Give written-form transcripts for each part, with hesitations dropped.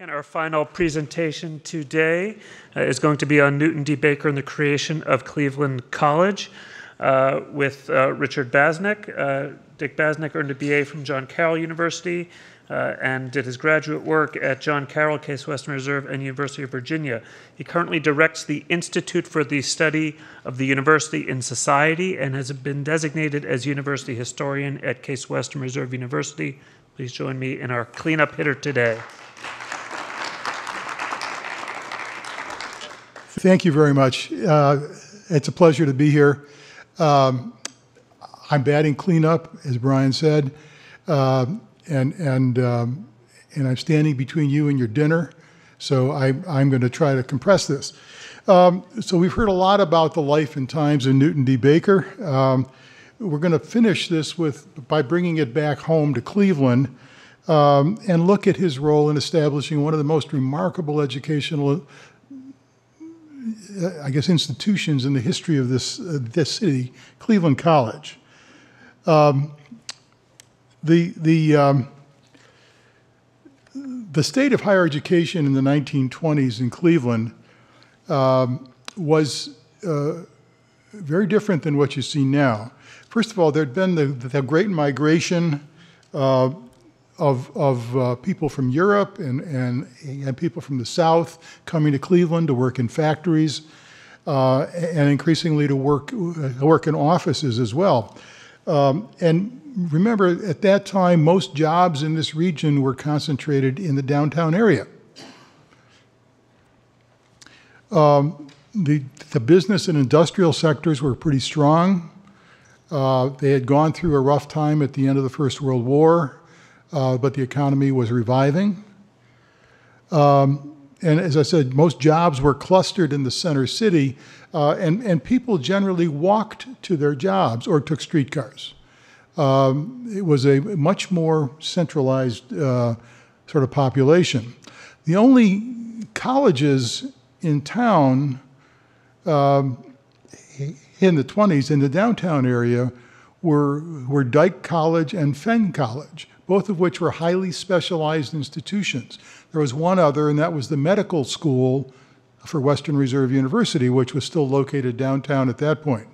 And our final presentation today is going to be on Newton D. Baker and the creation of Cleveland College with Richard Baznik. Dick Baznik earned a BA from John Carroll University and did his graduate work at John Carroll, Case Western Reserve, and University of Virginia. He currently directs the Institute for the Study of the University in Society and has been designated as University Historian at Case Western Reserve University. Please join me in our cleanup hitter today. Thank you very much. It's a pleasure to be here. I'm batting cleanup, as Brian said, and I'm standing between you and your dinner, so I'm going to try to compress this. So we've heard a lot about the life and times of Newton D. Baker. We're going to finish this by bringing it back home to Cleveland and look at his role in establishing one of the most remarkable educational, I guess, institutions in the history of this city, Cleveland College. The state of higher education in the 1920s in Cleveland was very different than what you see now. First of all, there'd been the great migration of people from Europe and people from the South coming to Cleveland to work in factories and increasingly to work in offices as well. And remember, at that time, most jobs in this region were concentrated in the downtown area. The business and industrial sectors were pretty strong. They had gone through a rough time at the end of the First World War, but the economy was reviving. And as I said, most jobs were clustered in the center city, and people generally walked to their jobs or took streetcars. It was a much more centralized sort of population. The only colleges in town in the 20s in the downtown area were Dyke College and Fenn College, both of which were highly specialized institutions. There was one other, and that was the medical school for Western Reserve University, which was still located downtown at that point.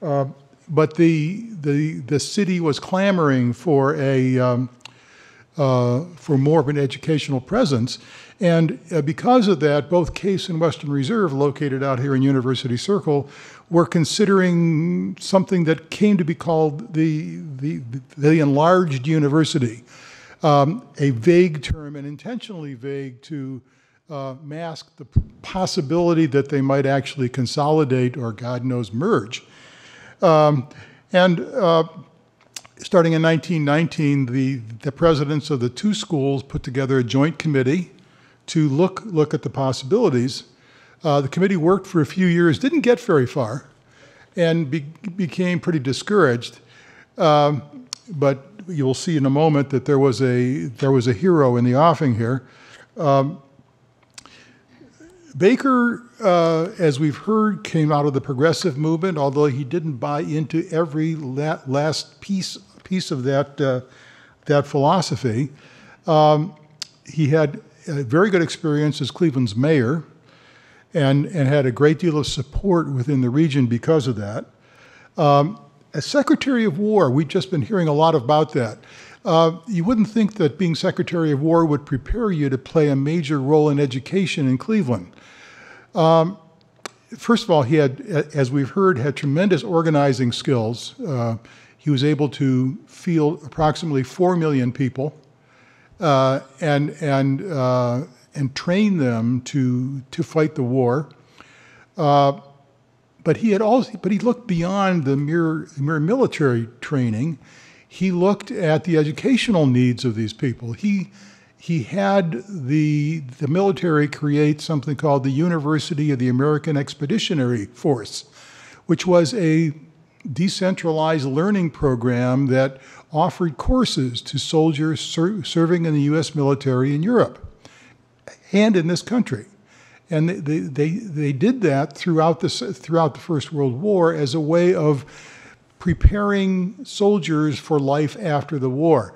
But the city was clamoring for more of an educational presence, and because of that, both Case and Western Reserve, located out here in University Circle, were considering something that came to be called the enlarged university, a vague term and intentionally vague to mask the possibility that they might actually consolidate or, God knows, merge. Starting in 1919, the presidents of the two schools put together a joint committee to look at the possibilities. The committee worked for a few years, didn't get very far, and became pretty discouraged. But you'll see in a moment that there was a hero in the offing here. Baker, as we've heard, came out of the progressive movement, although he didn't buy into every last piece of that philosophy. He had a very good experience as Cleveland's mayor and had a great deal of support within the region because of that. As Secretary of War, we've just been hearing a lot about that. You wouldn't think that being Secretary of War would prepare you to play a major role in education in Cleveland. First of all, he had, as we've heard, had tremendous organizing skills. He was able to field approximately 4 million people and train them to fight the war. But he looked beyond the mere military training. He looked at the educational needs of these people. He had the military create something called the University of the American Expeditionary Force, which was a decentralized learning program that offered courses to soldiers serving in the U.S. military in Europe and in this country. And they did that throughout the First World War as a way of preparing soldiers for life after the war.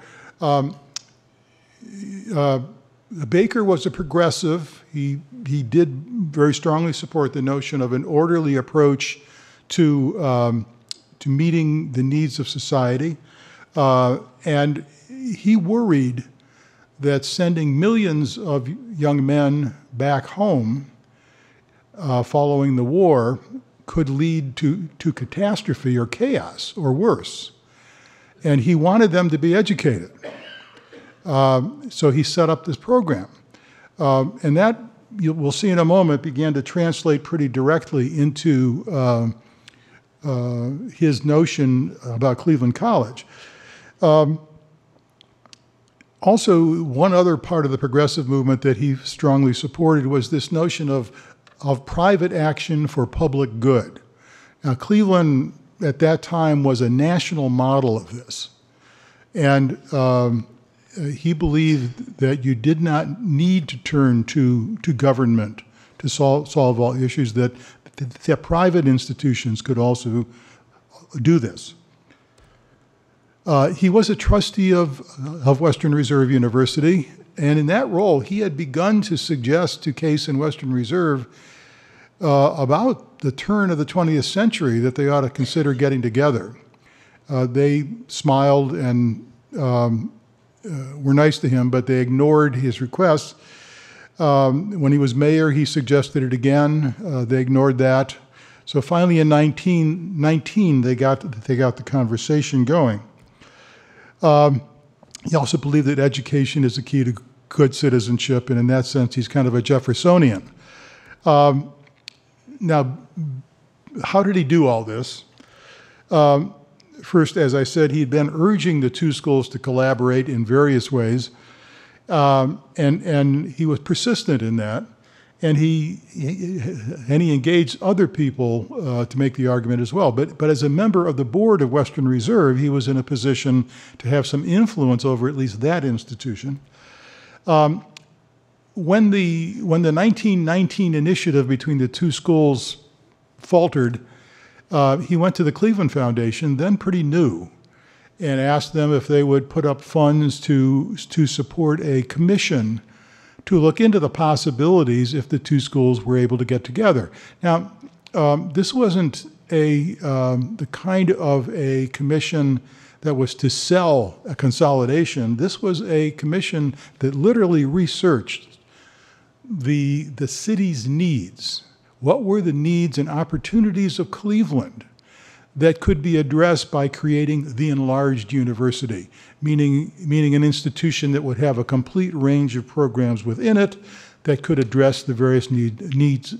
Baker was a progressive. He did very strongly support the notion of an orderly approach to meeting the needs of society. And he worried that sending millions of young men back home following the war could lead to catastrophe or chaos or worse. And he wanted them to be educated. So he set up this program. And that, we'll see in a moment, began to translate pretty directly into his notion about Cleveland College. Also, one other part of the progressive movement that he strongly supported was this notion of private action for public good. Now, Cleveland at that time was a national model of this. And he believed that you did not need to turn to government to solve all issues, that private institutions could also do this. He was a trustee of Western Reserve University, and in that role, he had begun to suggest to Case and Western Reserve about the turn of the 20th century that they ought to consider getting together. They smiled and were nice to him, but they ignored his requests. When he was mayor, he suggested it again. They ignored that. So finally, in 1919, they got the conversation going. He also believed that education is the key to good citizenship, and in that sense, he's kind of a Jeffersonian. Now, how did he do all this? First, as I said, he'd been urging the two schools to collaborate in various ways, and he was persistent in that, and he engaged other people to make the argument as well. But as a member of the board of Western Reserve, he was in a position to have some influence over at least that institution. When the 1919 initiative between the two schools faltered, he went to the Cleveland Foundation, then pretty new, and asked them if they would put up funds to support a commission to look into the possibilities if the two schools were able to get together. Now, this wasn't the kind of a commission that was to sell a consolidation. This was a commission that literally researched the city's needs. What were the needs and opportunities of Cleveland that could be addressed by creating the enlarged university, meaning an institution that would have a complete range of programs within it that could address the various needs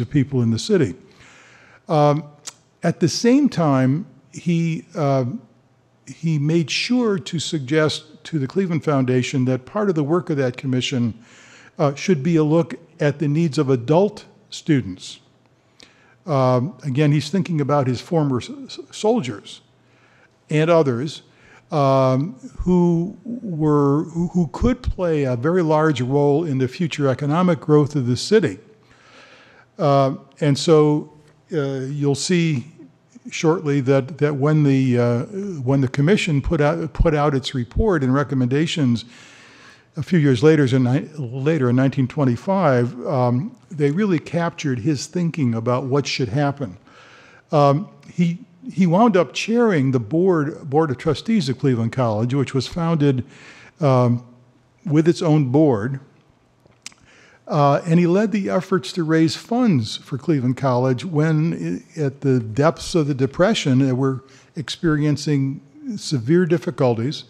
of people in the city. At the same time, he made sure to suggest to the Cleveland Foundation that part of the work of that commission should be a look at the needs of adult students. Again, he's thinking about his former soldiers and others who could play a very large role in the future economic growth of the city. And so you'll see shortly that when the commission put out its report and recommendations, a few years later, in 1925, they really captured his thinking about what should happen. He wound up chairing the board of trustees of Cleveland College, which was founded with its own board, and he led the efforts to raise funds for Cleveland College when, at the depths of the Depression, they were experiencing severe difficulties.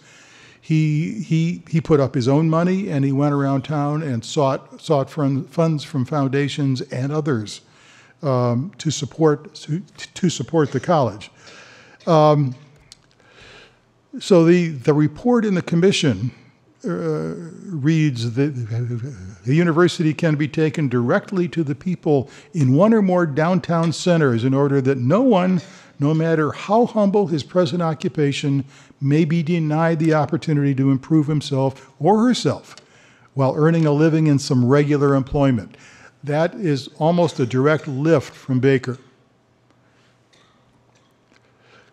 He put up his own money, and he went around town and sought funds from foundations and others to support the college. So the report in the commission reads that the university can be taken directly to the people in one or more downtown centers in order that no one, no matter how humble his present occupation, may be denied the opportunity to improve himself or herself while earning a living in some regular employment. That is almost a direct lift from Baker.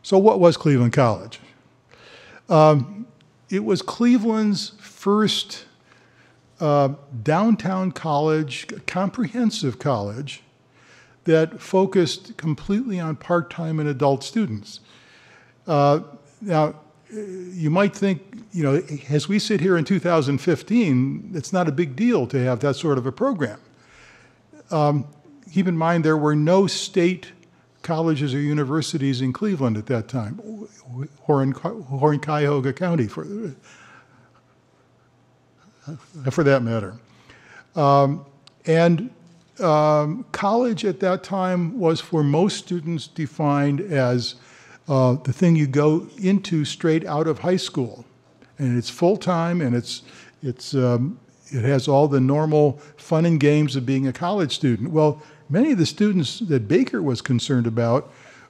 So what was Cleveland College? It was Cleveland's first downtown college, comprehensive college, that focused completely on part-time and adult students. Now, you might think, you know, as we sit here in 2015, it's not a big deal to have that sort of a program. Keep in mind, there were no state colleges or universities in Cleveland at that time, or in Cuyahoga County, for that matter. College at that time was, for most students, defined as the thing you go into straight out of high school, and it's full-time, and it has all the normal fun and games of being a college student. Well, many of the students that Baker was concerned about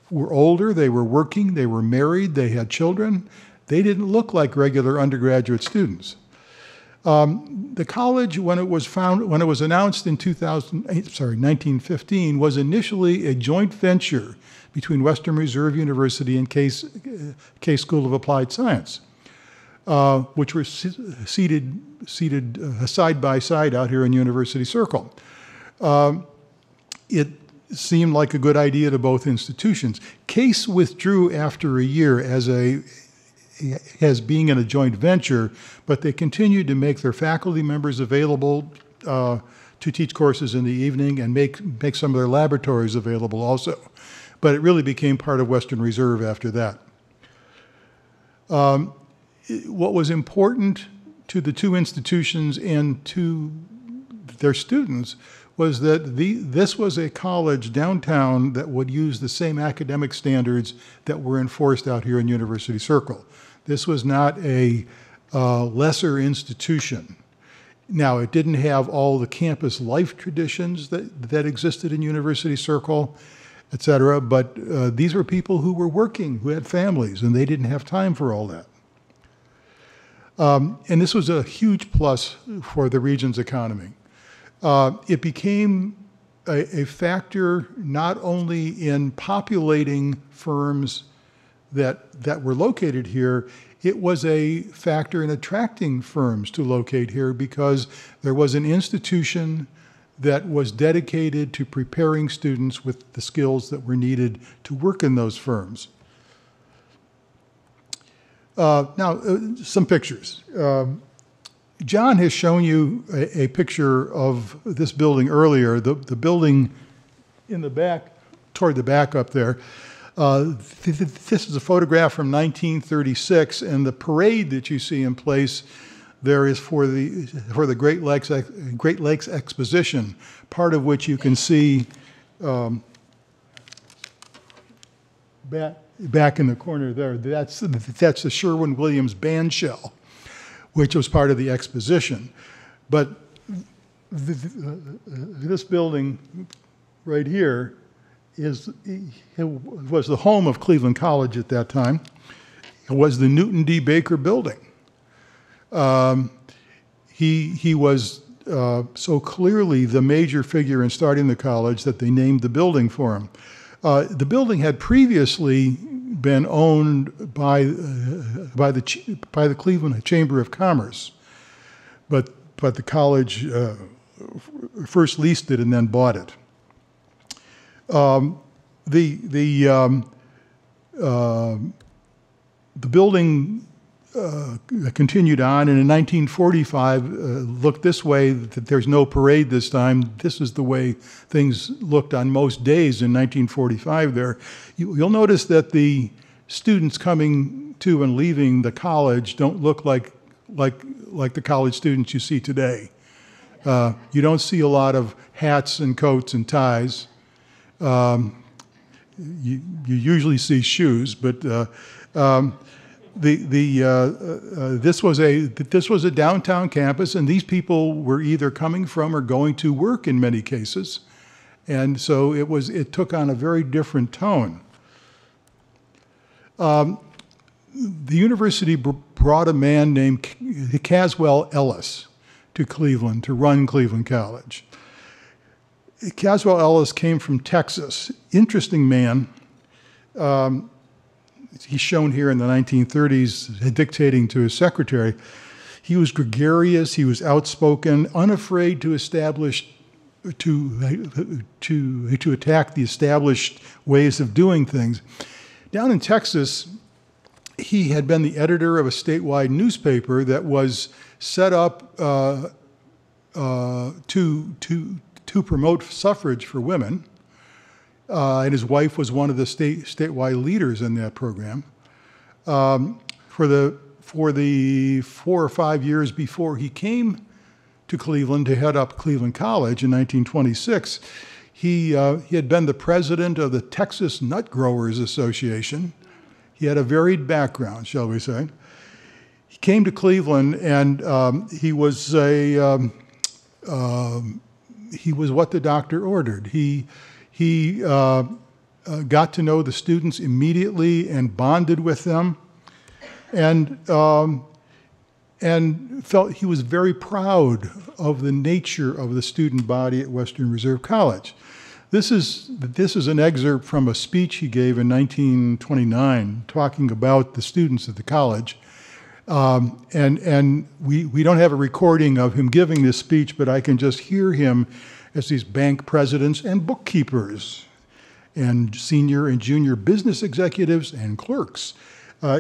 were older, they were working, they were married, they had children. They didn't look like regular undergraduate students. The college, when it was announced in 1915, was initially a joint venture between Western Reserve University and Case School of Applied Science, which were seated side by side out here in University Circle. It seemed like a good idea to both institutions. Case withdrew after a year as being in a joint venture, but they continued to make their faculty members available to teach courses in the evening and make some of their laboratories available also. But it really became part of Western Reserve after that. What was important to the two institutions and to their students was that this was a college downtown that would use the same academic standards that were enforced out here in University Circle. This was not a lesser institution. Now, it didn't have all the campus life traditions that existed in University Circle, et cetera, but these were people who were working, who had families, and they didn't have time for all that. And this was a huge plus for the region's economy. It became a factor not only in populating firms that were located here, it was a factor in attracting firms to locate here because there was an institution that was dedicated to preparing students with the skills that were needed to work in those firms. Now, some pictures. John has shown you a picture of this building earlier, the building in the back, toward the back up there. This is a photograph from 1936, and the parade that you see in place there is for the Great Lakes Exposition, part of which you can see back in the corner there. That's the Sherwin-Williams Bandshell, which was part of the exposition. But this building right here was the home of Cleveland College at that time. It was the Newton D. Baker building. He was so clearly the major figure in starting the college that they named the building for him. The building had previously been owned by the Cleveland Chamber of Commerce, but the college first leased it and then bought it. The building continued on, and in 1945 looked this way. There's no parade this time. This is the way things looked on most days in 1945 there. You'll notice that the students coming to and leaving the college don't look like the college students you see today. You don't see a lot of hats and coats and ties. You usually see shoes, but this was a downtown campus, and these people were either coming from or going to work in many cases, and so it took on a very different tone. The university brought a man named Caswell Ellis to Cleveland to run Cleveland College. Caswell Ellis came from Texas. Interesting man. He's shown here in the 1930s dictating to his secretary. He was gregarious, he was outspoken, unafraid to establish, to attack the established ways of doing things. Down in Texas, he had been the editor of a statewide newspaper that was set up to promote suffrage for women, and his wife was one of the statewide leaders in that program. For the 4 or 5 years before he came to Cleveland to head up Cleveland College in 1926, he had been the president of the Texas Nut Growers Association. He had a varied background, shall we say. He came to Cleveland, and he was what the doctor ordered. He got to know the students immediately and bonded with them, and felt he was very proud of the nature of the student body at Western Reserve College. This is an excerpt from a speech he gave in 1929 talking about the students at the college. And we don't have a recording of him giving this speech, but I can just hear him as these bank presidents and bookkeepers and senior and junior business executives and clerks.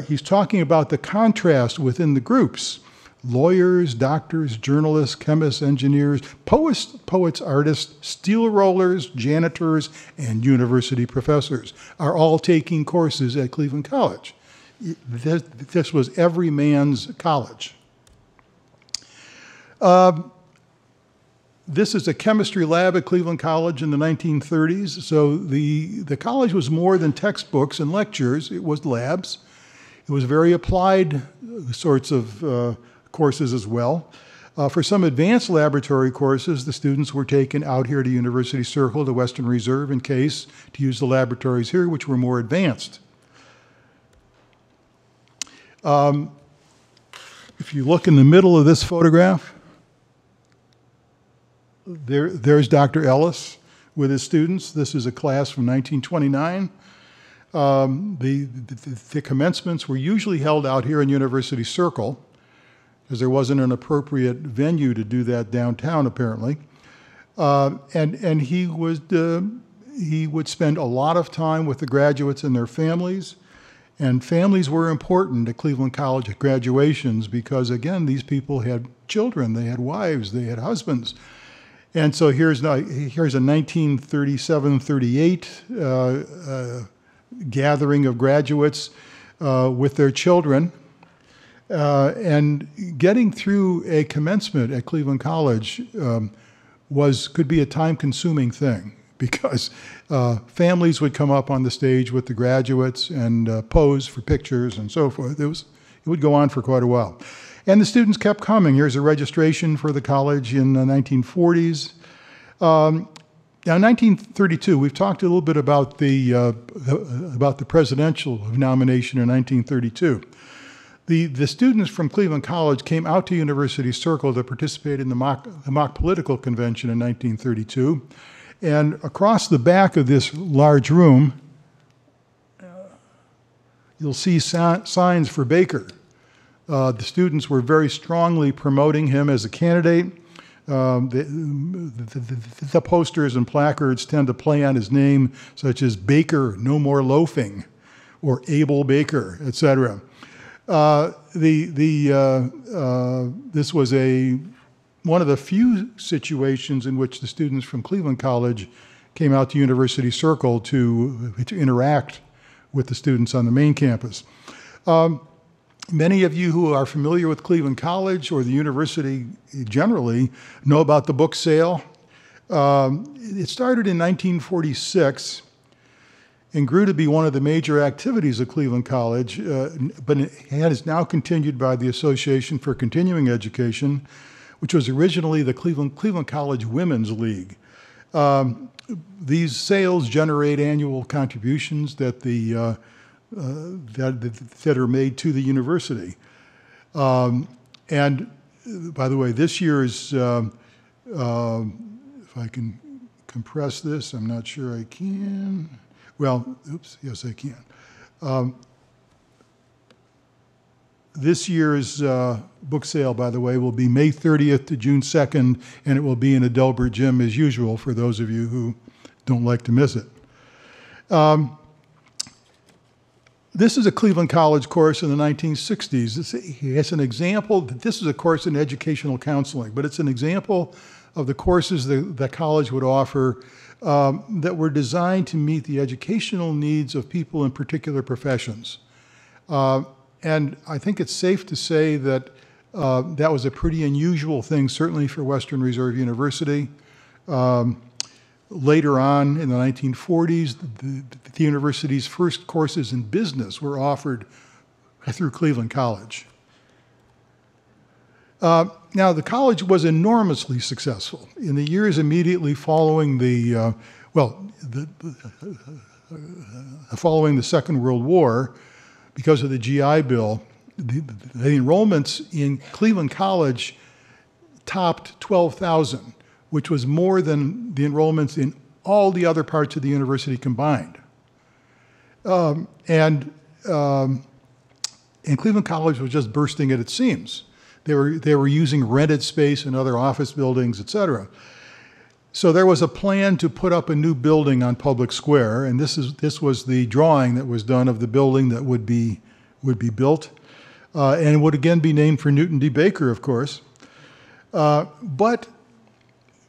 He's talking about the contrast within the groups: lawyers, doctors, journalists, chemists, engineers, poets, artists, steel rollers, janitors, and university professors are all taking courses at Cleveland College. This was every man's college. This is a chemistry lab at Cleveland College in the 1930s. So the college was more than textbooks and lectures. It was labs. It was very applied sorts of courses as well. For some advanced laboratory courses, the students were taken out here to University Circle, to Western Reserve and Case, to use the laboratories here, which were more advanced. If you look in the middle of this photograph, there's Dr. Ellis with his students. This is a class from 1929. The commencements were usually held out here in University Circle, because there wasn't an appropriate venue to do that downtown, apparently. And he would spend a lot of time with the graduates and their families. And families were important at Cleveland College graduations because, again, these people had children, they had wives, they had husbands. And so here's a 1937-38 gathering of graduates with their children. And getting through a commencement at Cleveland College could be a time-consuming thing, because families would come up on the stage with the graduates and pose for pictures and so forth. It would go on for quite a while. And the students kept coming. Here's a registration for the college in the 1940s. Now, 1932, we've talked a little bit about the presidential nomination in 1932. The students from Cleveland College came out to University Circle to participate in the mock political convention in 1932. And across the back of this large room, you'll see signs for Baker. The students were very strongly promoting him as a candidate. The posters and placards tend to play on his name, such as Baker, no more loafing, or Abel Baker, etc. This was one of the few situations in which the students from Cleveland College came out to University Circle to interact with the students on the main campus. Many of you who are familiar with Cleveland College or the university generally know about the book sale. It started in 1946 and grew to be one of the major activities of Cleveland College, but it is now continued by the Association for Continuing Education, which was originally the Cleveland College Women's League. These sales generate annual contributions that are made to the university. And by the way, this year's, if I can compress this, I'm not sure I can. Well, oops, yes I can. This year's book sale, by the way, will be May 30th to June 2nd, and it will be in Adelbert Gym as usual for those of you who don't like to miss it. This is a Cleveland College course in the 1960s. It's an example, this is a course in educational counseling, but it's an example of the courses that college would offer that were designed to meet the educational needs of people in particular professions. And I think it's safe to say that that was a pretty unusual thing, certainly for Western Reserve University. Later on in the 1940s, the university's first courses in business were offered through Cleveland College. Now, the college was enormously successful. In the years immediately following the, following the Second World War, because of the GI Bill, the enrollments in Cleveland College topped 12,000, which was more than the enrollments in all the other parts of the university combined. And Cleveland College was just bursting at its seams. They were using rented space in other office buildings, et cetera. So there was a plan to put up a new building on Public Square, and this was the drawing that was done of the building that would be built, and would again be named for Newton D. Baker, of course. But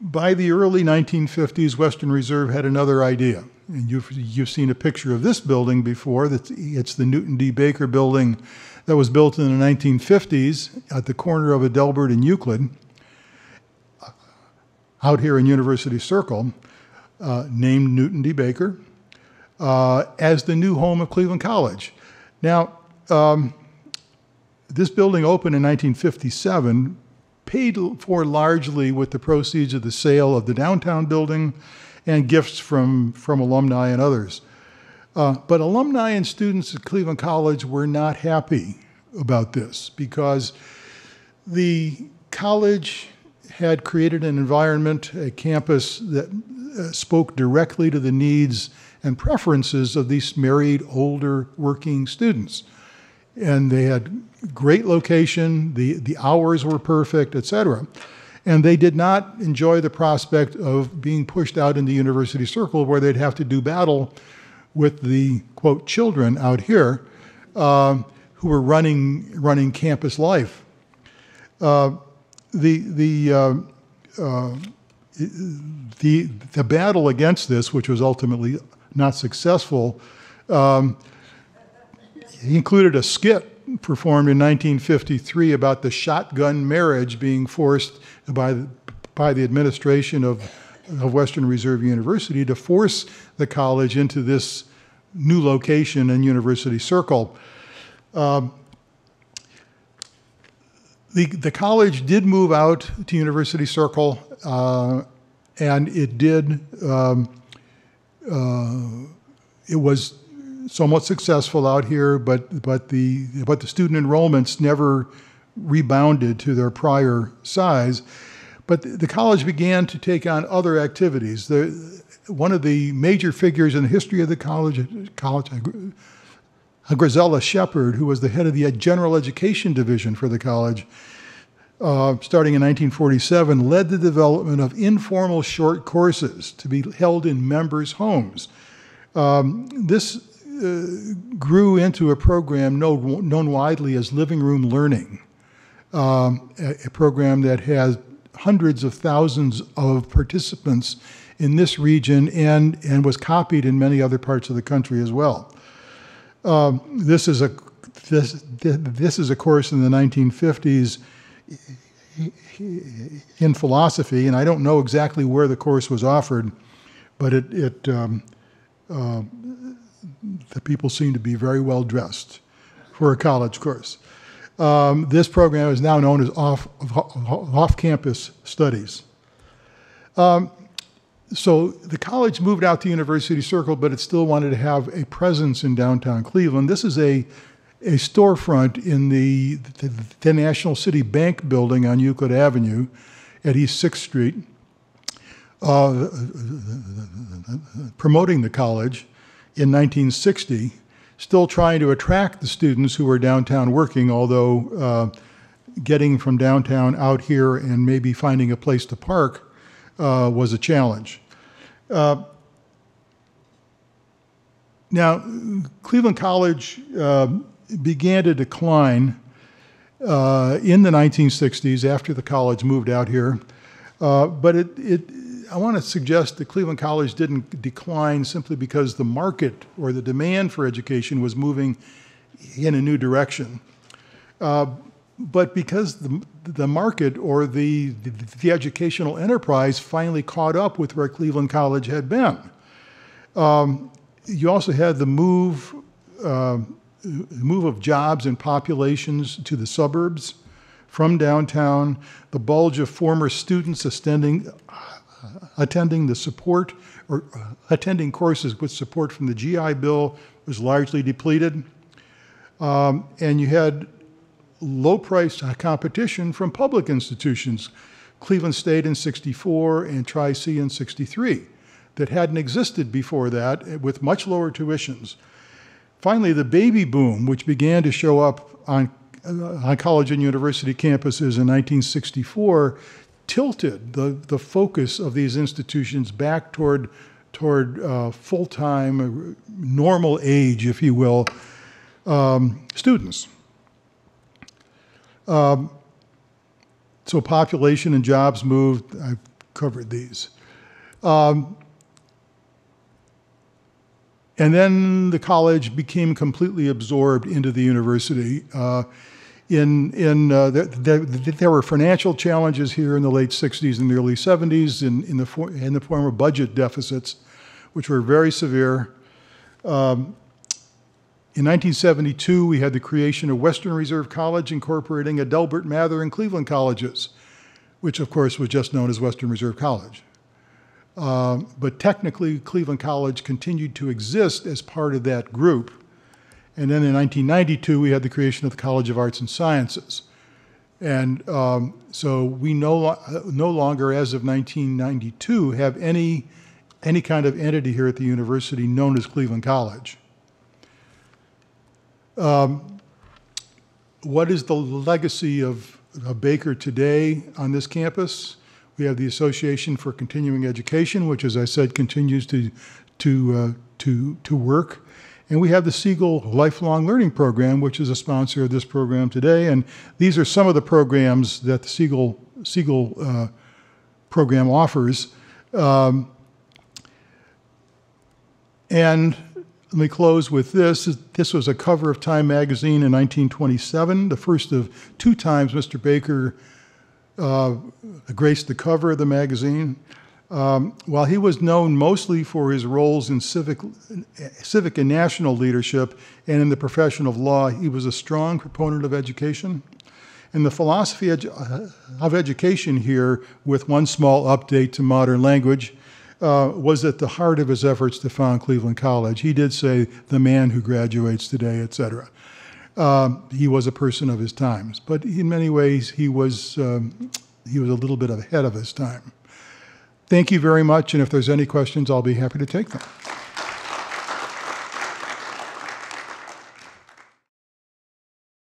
by the early 1950s, Western Reserve had another idea, and you've seen a picture of this building before. It's the Newton D. Baker building that was built in the 1950s at the corner of Adelbert and Euclid, out here in University Circle, named Newton D. Baker, as the new home of Cleveland College. Now, this building opened in 1957, paid for largely with the proceeds of the sale of the downtown building and gifts from alumni and others. But alumni and students at Cleveland College were not happy about this because the college had created an environment, a campus, that spoke directly to the needs and preferences of these married, older, working students. And they had great location, the hours were perfect, et cetera. And they did not enjoy the prospect of being pushed out into University Circle where they'd have to do battle with the, quote, children out here who were running campus life. The battle against this, which was ultimately not successful, included a skit performed in 1953 about the shotgun marriage being forced by the administration of Western Reserve University to force the college into this new location in University Circle. The college did move out to University Circle, and it did, it was somewhat successful out here, but the student enrollments never rebounded to their prior size. But the college began to take on other activities. One of the major figures in the history of the college, Grisella Shepherd, who was the head of the general education division for the college, starting in 1947, led the development of informal short courses to be held in members' homes. This grew into a program known widely as Living Room Learning, a program that has hundreds of thousands of participants in this region and was copied in many other parts of the country as well. This is a course in the 1950s in philosophy, and I don't know exactly where the course was offered, but the people seem to be very well dressed for a college course. This program is now known as off-campus studies. So the college moved out to University Circle, but it still wanted to have a presence in downtown Cleveland. This is a storefront in the National City Bank building on Euclid Avenue at East Sixth Street, promoting the college in 1960 still trying to attract the students who are downtown working, although getting from downtown out here and maybe finding a place to park was a challenge. Now, Cleveland College began to decline in the 1960s after the college moved out here, but I want to suggest that Cleveland College didn't decline simply because the market or the demand for education was moving in a new direction, but because the market or the educational enterprise finally caught up with where Cleveland College had been. You also had the move of jobs and populations to the suburbs from downtown, the bulge of former students attending courses with support from the GI Bill was largely depleted. And you had low-priced competition from public institutions, Cleveland State in 64 and Tri-C in 63, that hadn't existed before that, with much lower tuitions. Finally, the baby boom, which began to show up on college and university campuses in 1964, tilted the focus of these institutions back toward full-time, normal age, if you will, students. So population and jobs moved. I've covered these. And then the college became completely absorbed into the university. There were financial challenges here in the late 60s and the early 70s in the form of budget deficits, which were very severe. In 1972, we had the creation of Western Reserve College, incorporating Adelbert, Mather, and Cleveland colleges, which of course was just known as Western Reserve College. But technically, Cleveland College continued to exist as part of that group. And then in 1992, we had the creation of the College of Arts and Sciences. And so we no longer, as of 1992, have any kind of entity here at the university known as Cleveland College. What is the legacy of Baker today on this campus? We have the Association for Continuing Education, which, as I said, continues to work. And we have the Siegel Lifelong Learning Program, which is a sponsor of this program today. And these are some of the programs that the Siegel program offers. And let me close with this. This was a cover of Time magazine in 1927, the first of two times Mr. Baker graced the cover of the magazine. While he was known mostly for his roles in civic and national leadership and in the profession of law, he was a strong proponent of education. And the philosophy of education here, with one small update to modern language, was at the heart of his efforts to found Cleveland College. He did say, "The man who graduates today," et cetera. He was a person of his times, but in many ways he was a little bit ahead of his time. Thank you very much, and if there's any questions, I'll be happy to take them.